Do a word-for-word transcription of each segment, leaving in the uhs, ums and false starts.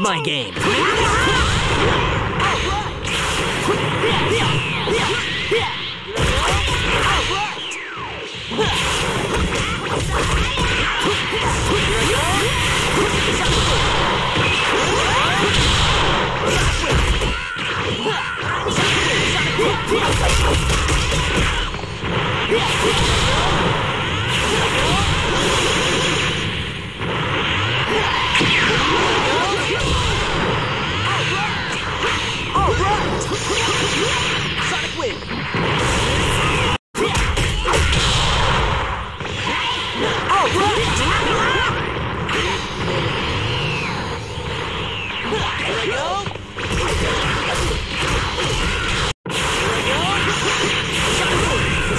is my game. Super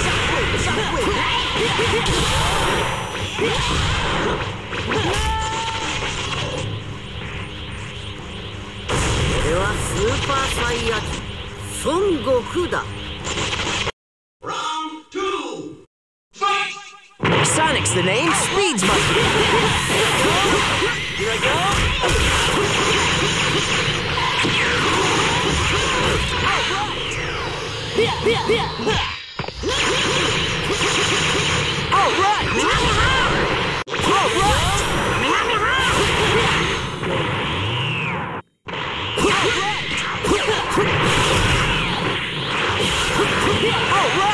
Saiyan Son Goku da. Round two. Fight. Sonic's the name. Speed's my name. Here I go. All right. All right. All right. All right. All right.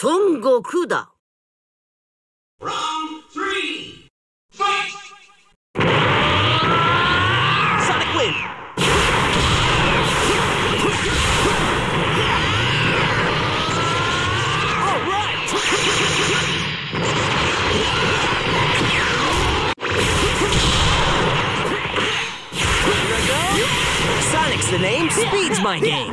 孫悟空だ。 Round three. Fight. Sonic win. All right. Sonic's the name. Speed's my game.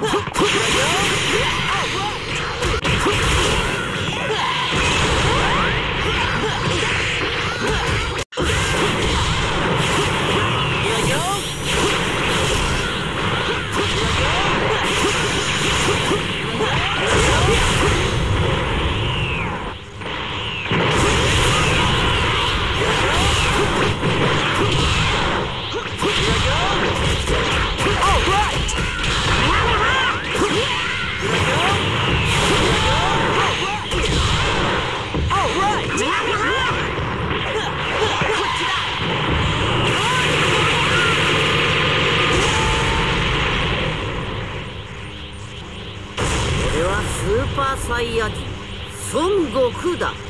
Super Saiyan Son Gokuだ。